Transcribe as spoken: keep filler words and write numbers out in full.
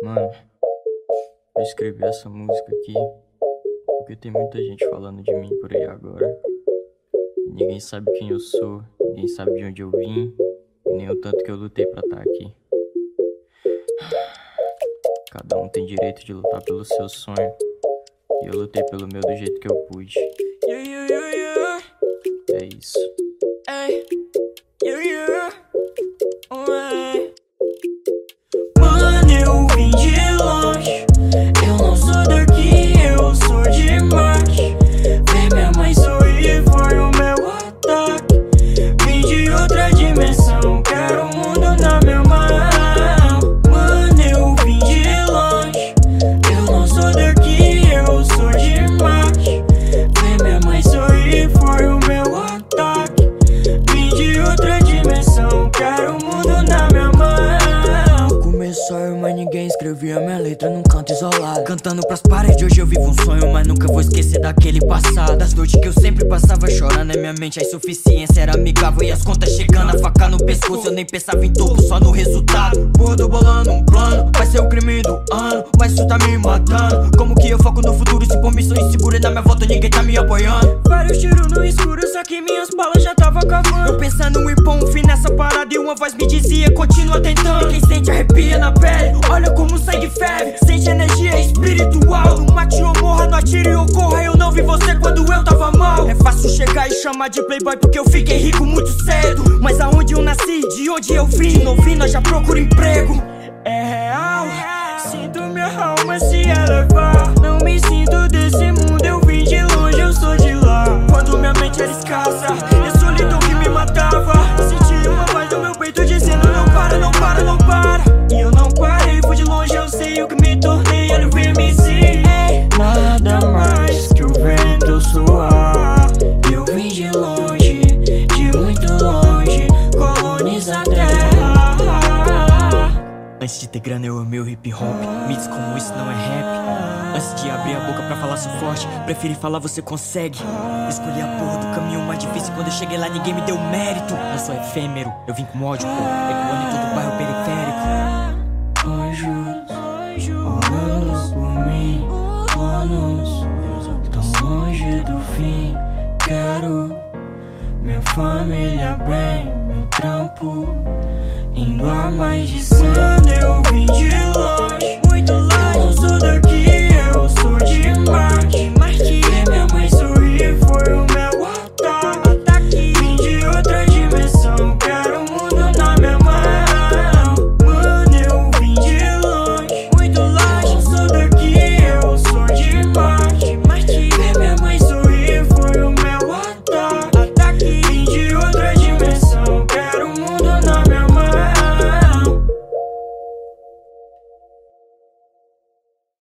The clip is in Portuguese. Mano, eu escrevi essa música aqui porque tem muita gente falando de mim por aí agora. E ninguém sabe quem eu sou, ninguém sabe de onde eu vim, e nem o tanto que eu lutei pra estar aqui. Cada um tem direito de lutar pelo seu sonho, e eu lutei pelo meu do jeito que eu pude. Yeah, yeah, yeah, yeah. É isso. Hey. Yeah, yeah. Escrevia minha letra num canto isolado, cantando pras paredes. Hoje eu vivo um sonho, mas nunca vou esquecer daquele passado. Das noites que eu sempre passava chorando, é minha mente. A insuficiência era amigável e as contas chegando. A faca no pescoço, eu nem pensava em topo, só no resultado. Porra, tô bolando um plano, vai ser o crime do ano, mas isso tá me matando. Como que eu foco no futuro se por mim sou inseguro e na minha volta ninguém tá me apoiando? Vários tiros no escuro, só que minhas balas já tava cavando. Eu pensando em pôr um fim nessa parada e uma voz me dizia, continua tentando. E quem sente arrepia na pele, olha como o sangue ferve. Sente energia espiritual, no mate ou morra, não atire ou corra. Eu não vi você quando eu tava mal. É fácil chegar e chamar de playboy porque eu fiquei rico muito cedo, mas aonde eu nasci, de onde eu vim, de novinho nós já procuro emprego. É real, sinto minha alma se elevar. Não me sinto desse mundo, eu vim de longe, eu sou de lá. Quando minha mente era escassa, é solidão que me matava. Senti uma voz no meu peito dizendo, não para, não para, não para. E eu não parei, fui de longe, eu sei o que me tornei. Olha o M C, nada mais que o vento suar. Eu vim de longe, de muito longe, colonizar a terra. Antes de ter grana eu amei o hip hop, mitos como isso não é rap. Antes de abrir a boca pra falar sou forte, preferi falar você consegue. Escolhi a porra do caminho mais difícil, quando eu cheguei lá ninguém me deu mérito. Eu sou efêmero, eu vim com ódio, pô, ecoando em todo o bairro periférico. Anjos, orando por mim, planos tão longe do fim. Quero minha família bem, meu trampo indo a mais de cem.